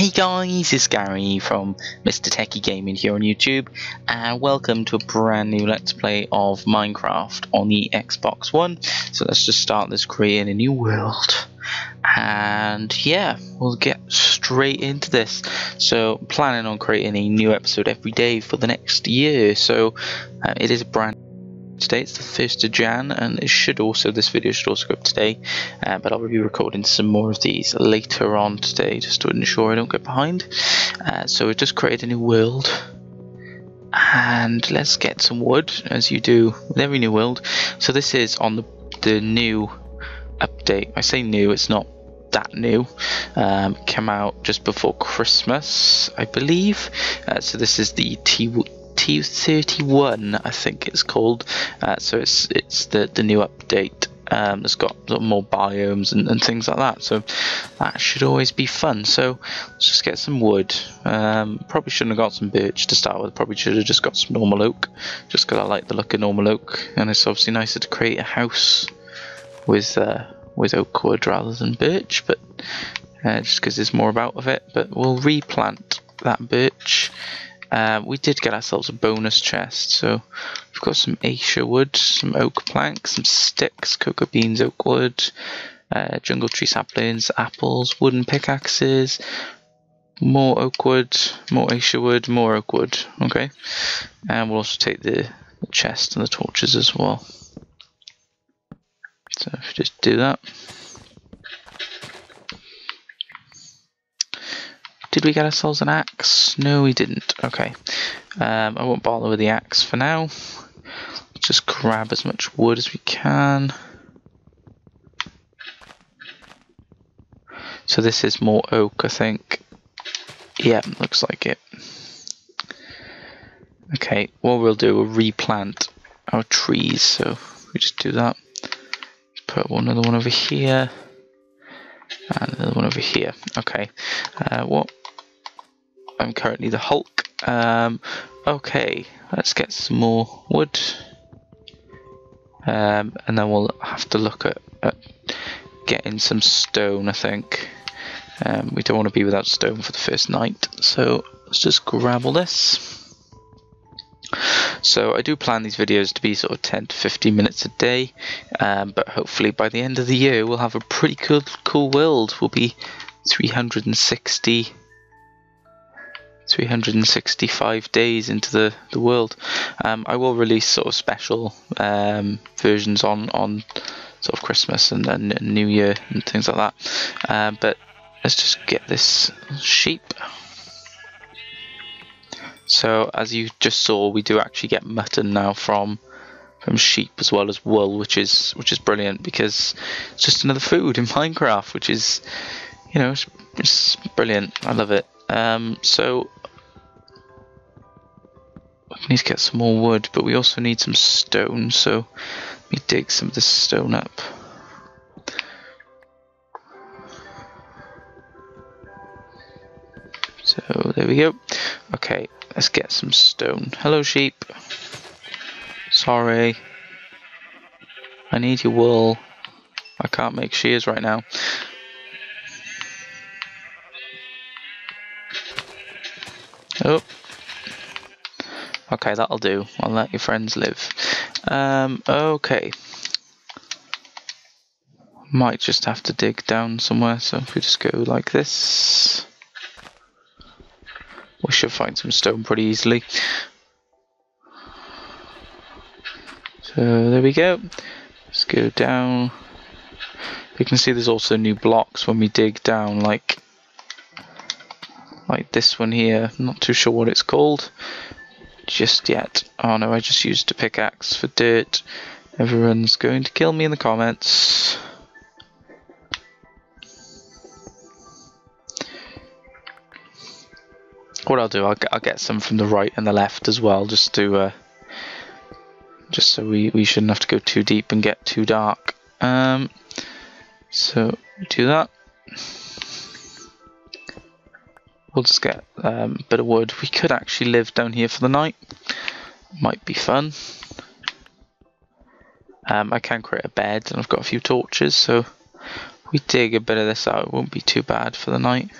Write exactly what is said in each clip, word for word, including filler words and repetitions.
Hey guys, it's Gary from Mister Techie Gaming here on YouTube, and welcome to a brand new Let's Play of Minecraft on the Xbox One. So let's just start this, creating a new world, and yeah, we'll get straight into this. So planning on creating a new episode every day for the next year, so uh, it is a brand new today. It's the first of Jan, and it should also this video should also go up today, uh, but I'll be recording some more of these later on today just to ensure I don't get behind. Uh, so we've just created a new world, and let's get some wood as you do with every new world. So this is on the, the new update. I say new, it's not that new, um, came out just before Christmas, I believe. Uh, so this is the T U thirty-one, I think it's called. Uh, so it's it's the the new update. Um, it's got more biomes and, and things like that, so that should always be fun. So let's just get some wood. Um, probably shouldn't have got some birch to start with. Probably should have just got some normal oak, just because I like the look of normal oak, and it's obviously nicer to create a house with uh, with oak wood rather than birch. But uh, just because there's more about of it. But we'll replant that birch. Uh, we did get ourselves a bonus chest, so we've got some acacia wood, some oak planks, some sticks, cocoa beans, oak wood, uh, jungle tree saplings, apples, wooden pickaxes, more oak wood, more acacia wood, more oak wood. Okay, and we'll also take the, the chest and the torches as well. So if we just do that. Did we get ourselves an axe? No, we didn't. Okay, um, I won't bother with the axe for now. Just grab as much wood as we can. So this is more oak, I think. Yeah, looks like it. Okay, what we'll do, we'll replant our trees. So we just do that. Let's put another one over here. And another one over here. Okay, uh, what? I'm currently the Hulk. Um, okay, let's get some more wood, um, and then we'll have to look at, at getting some stone, I think. Um, we don't want to be without stone for the first night, so let's just grab all this. So I do plan these videos to be sort of ten to fifteen minutes a day, um, but hopefully by the end of the year we'll have a pretty cool, cool world. We'll be three hundred sixty, three hundred sixty-five days into the, the world. Um, I will release sort of special um, versions on, on sort of Christmas and, and New Year and things like that. Uh, but let's just get this sheep. So as you just saw, we do actually get mutton now from from sheep as well as wool, which is which is brilliant, because it's just another food in Minecraft, which is, you know, it's, it's brilliant. I love it. Um, so we need to get some more wood, but we also need some stone. So let me dig some of this stone up. So there we go. Okay, let's get some stone. Hello, sheep. Sorry. I need your wool. I can't make shears right now. Oh. Okay, that'll do. I'll let your friends live. Um, okay. Might just have to dig down somewhere, so if we just go like this. We should find some stone pretty easily. So there we go. Let's go down. You can see there's also new blocks when we dig down, like like this one here. I'm not too sure what it's called just yet. Oh no, I just used a pickaxe for dirt. Everyone's going to kill me in the comments. What I'll do, I'll get, I'll get some from the right and the left as well, just to, uh, just so we, we shouldn't have to go too deep and get too dark. Um, so do that. We'll just get um, a bit of wood. We could actually live down here for the night. Might be fun. Um, I can create a bed, and I've got a few torches, so we dig a bit of this out. It won't be too bad for the night.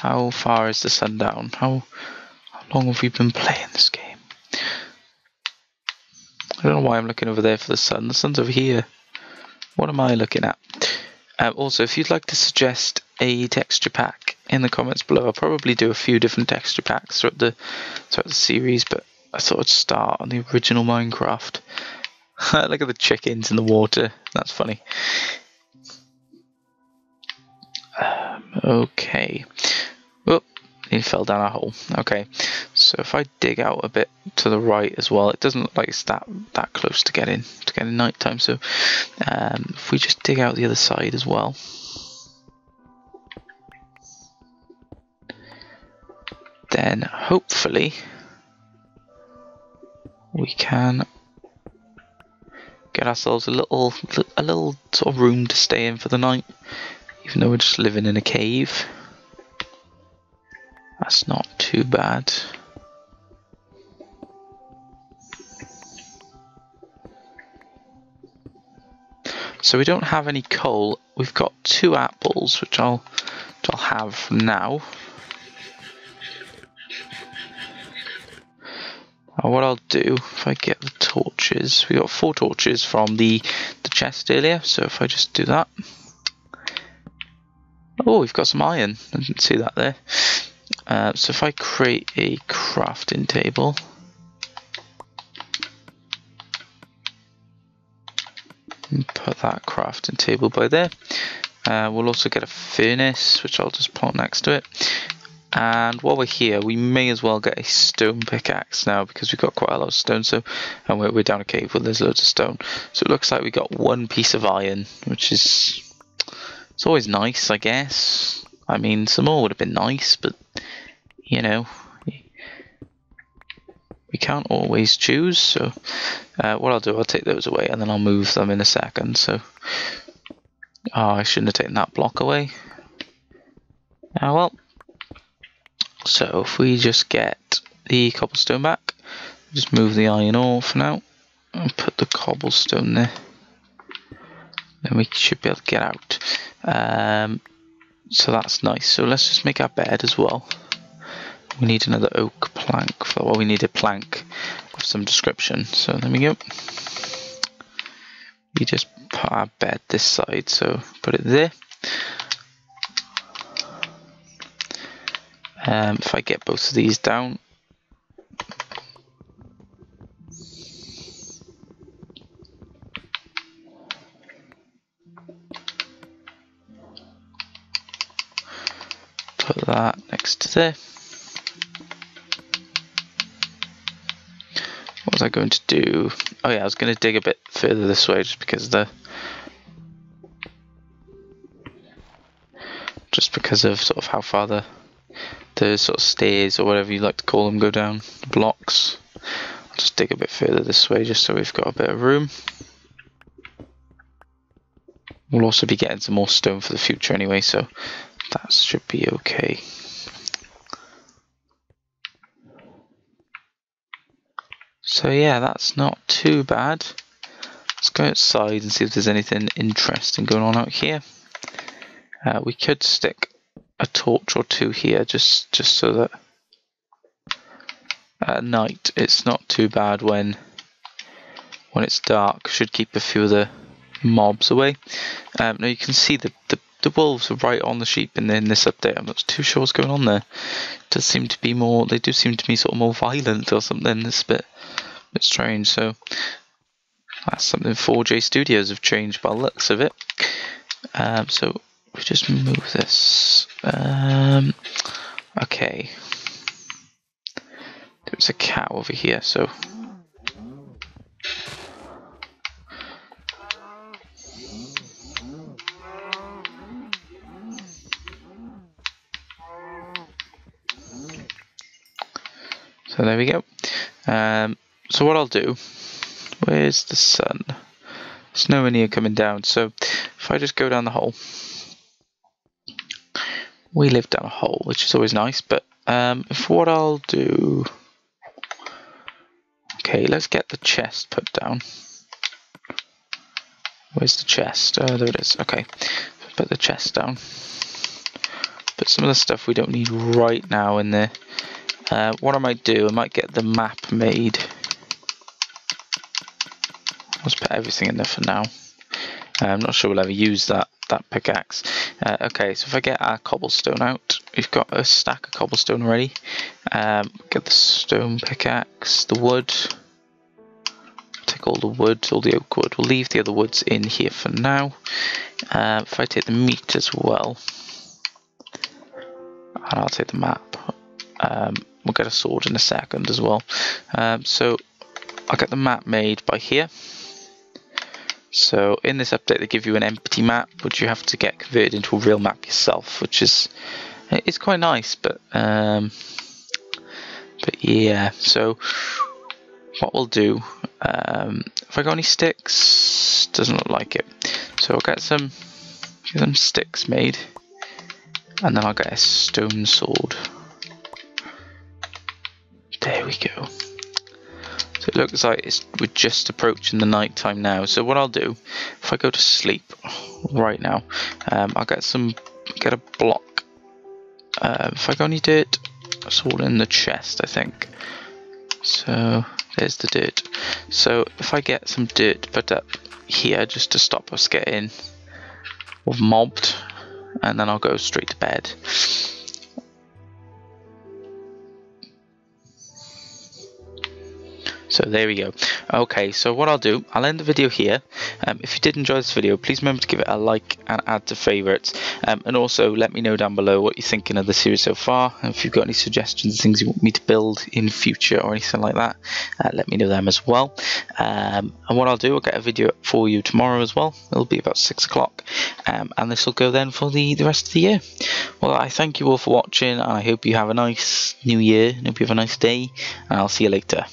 How far is the sun down? How, how long have we been playing this game? I don't know why I'm looking over there for the sun. The sun's over here. What am I looking at? Um, also, if you'd like to suggest a texture pack in the comments below, I'll probably do a few different texture packs throughout the throughout the series, but I thought I'd start on the original Minecraft. Look at the chickens in the water. That's funny. Um, okay. Oh, he fell down a hole. Okay. So if I dig out a bit to the right as well, it doesn't look like it's that that close to getting to getting night time. So um, if we just dig out the other side as well. Then hopefully we can get ourselves a little a little sort of room to stay in for the night, even though we're just living in a cave. That's not too bad. So we don't have any coal. We've got two apples, which I'll which I'll have now. What I'll do, if I get the torches, we got four torches from the, the chest earlier, so if I just do that. Oh, we've got some iron. I didn't see that there. Uh, so if I create a crafting table. And put that crafting table by there. Uh, we'll also get a furnace, which I'll just put next to it. And while we're here, we may as well get a stone pickaxe now, because we've got quite a lot of stone. So, and we're, we're down a cave where there's loads of stone. So it looks like we got one piece of iron, which is it's always nice, I guess. I mean, some more would have been nice, but you know, we can't always choose. So uh, what I'll do, I'll take those away and then I'll move them in a second. So oh, I shouldn't have taken that block away. Oh well. So if we just get the cobblestone back, just move the iron ore for now and put the cobblestone there, then we should be able to get out. Um, so that's nice. So let's just make our bed as well. We need another oak plank for, well, we need a plank of some description. So there we go. We just put our bed this side, so put it there. Um, if I get both of these down, put that next to there. What was I going to do? Oh yeah, I was going to dig a bit further this way just because the just because of sort of how far the the sort of stairs or whatever you like to call them go down, blocks. I'll just dig a bit further this way just so we've got a bit of room. We'll also be getting some more stone for the future anyway, so that should be okay. So yeah, that's not too bad. Let's go outside and see if there's anything interesting going on out here. Uh, we could stick a torch or two here, just just so that at night it's not too bad when when it's dark. Should keep a few of the mobs away. Um, now you can see the, the the wolves are right on the sheep in, the, in this update. I'm not too sure what's going on there. It does seem to be more. They do seem to be sort of more violent or something. It's a bit a bit strange. So that's something four J Studios have changed by the looks of it. Um, so. We just move this. Um, okay. There's a cow over here, so. So there we go. Um, so what I'll do, where's the sun? There's nowhere near coming down, so if I just go down the hole. We live down a hole, which is always nice, but um, for what I'll do... Okay, let's get the chest put down. Where's the chest? Oh, there it is. Okay, put the chest down. but some of the stuff we don't need right now in there. Uh, what I might do, I might get the map made. Let's put everything in there for now. Uh, I'm not sure we'll ever use that that pickaxe. Uh, okay, so if I get our cobblestone out, we've got a stack of cobblestone ready. Um, get the stone pickaxe, the wood. Take all the wood, all the oak wood. We'll leave the other woods in here for now. Uh, if I take the meat as well, and I'll take the map. Um, we'll get a sword in a second as well. Um, so I'll get the map made by here. So in this update they give you an empty map, which you have to get converted into a real map yourself, which is it's quite nice, but um, but yeah. So what we'll do, um, have I got any sticks? Doesn't look like it. So I'll get some get some sticks made, and then I'll get a stone sword. There we go. So it looks like it's, we're just approaching the night time now. So what I'll do, if I go to sleep right now, um, I'll get some, get a block. Uh, if I go any dirt, it's all in the chest, I think. So there's the dirt. So if I get some dirt put up here just to stop us getting mobbed, and then I'll go straight to bed. So there we go. Okay, so what I'll do, I'll end the video here. Um, if you did enjoy this video, please remember to give it a like and add to favorites. Um, and also let me know down below what you're thinking of the series so far. And if you've got any suggestions, things you want me to build in future or anything like that, uh, let me know them as well. Um, and what I'll do, I'll get a video for you tomorrow as well. It'll be about six o'clock. Um, and this will go then for the, the rest of the year. Well, I thank you all for watching. And I hope you have a nice new year. I hope you have a nice day. And I'll see you later.